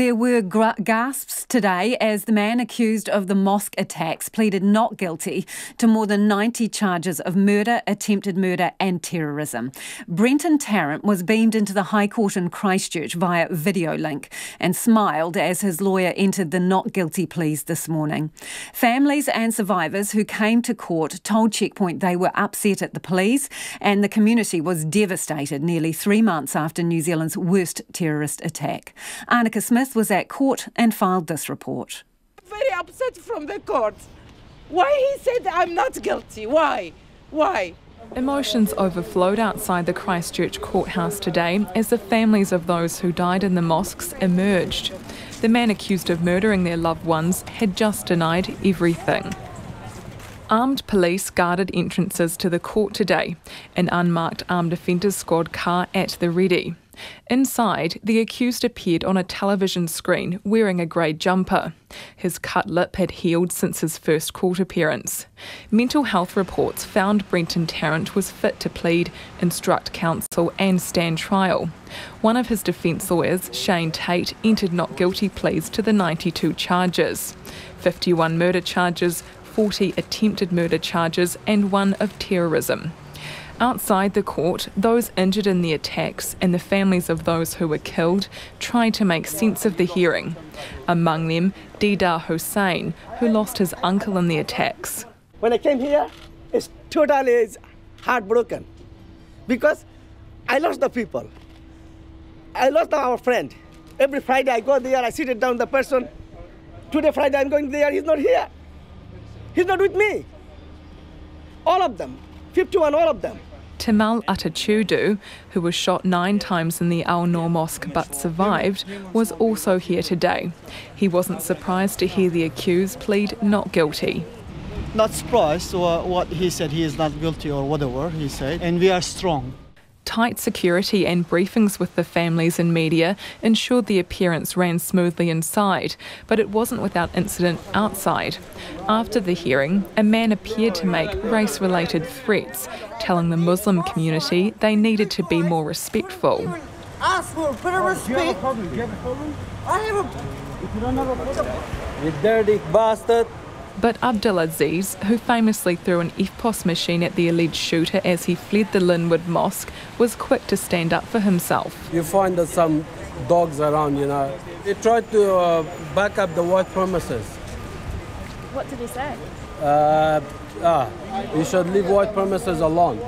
There were gasps today as the man accused of the mosque attacks pleaded not guilty to more than 90 charges of murder, attempted murder and terrorism. Brenton Tarrant was beamed into the High Court in Christchurch via video link and smiled as his lawyer entered the not guilty pleas this morning. Families and survivors who came to court told Checkpoint they were upset at the pleas and the community was devastated nearly 3 months after New Zealand's worst terrorist attack. Anneke Smith was at court and filed this report. Very upset from the court. Why he said I'm not guilty? Why? Why? Emotions overflowed outside the Christchurch courthouse today as the families of those who died in the mosques emerged. The man accused of murdering their loved ones had just denied everything. Armed police guarded entrances to the court today, an unmarked armed offenders squad car at the ready. Inside, the accused appeared on a television screen wearing a grey jumper. His cut lip had healed since his first court appearance. Mental health reports found Brenton Tarrant was fit to plead, instruct counsel and stand trial. One of his defence lawyers, Shane Tate, entered not guilty pleas to the 92 charges, 51 murder charges, 40 attempted murder charges and one of terrorism. Outside the court, those injured in the attacks and the families of those who were killed tried to make sense of the hearing. Among them, Deedah Hussain, who lost his uncle in the attacks. When I came here, it's totally heartbroken because I lost the people. I lost our friend. Every Friday I go there, I sit down the person. Today Friday I'm going there, he's not here. He's not with me. All of them, 51, all of them. Tamal Attachudu, who was shot 9 times in the Al-Noor Mosque but survived, was also here today. He wasn't surprised to hear the accused plead not guilty. Not surprised or what he said, he is not guilty or whatever he said, and we are strong. Tight security and briefings with the families and media ensured the appearance ran smoothly inside, but it wasn't without incident outside. After the hearing, a man appeared to make race-related threats, telling the Muslim community they needed to be more respectful. Ask for a bit of respect. I have a... You dirty bastard. But Abdul Aziz, who famously threw an EFPOS machine at the alleged shooter as he fled the Linwood Mosque, was quick to stand up for himself. You find that some dogs around, you know. They tried to back up the white promises. What did he say? You should leave white promises alone.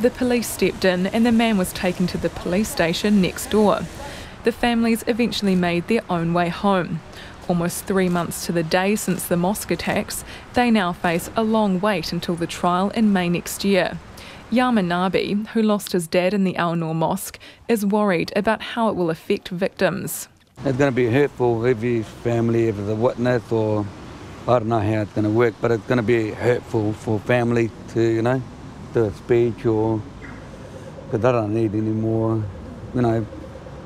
The police stepped in and the man was taken to the police station next door. The families eventually made their own way home. Almost 3 months to the day since the mosque attacks, they now face a long wait until the trial in May next year. Yamanabi, who lost his dad in the Al-Noor Mosque, is worried about how it will affect victims. It's going to be hurtful, every family, if it's a witness or I don't know how it's going to work, but it's going to be hurtful for family to, you know, do a speech or because they don't need any more, you know.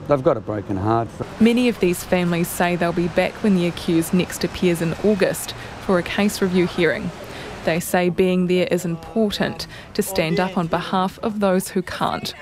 They've got a broken heart. Many of these families say they'll be back when the accused next appears in August for a case review hearing. They say being there is important to stand up on behalf of those who can't.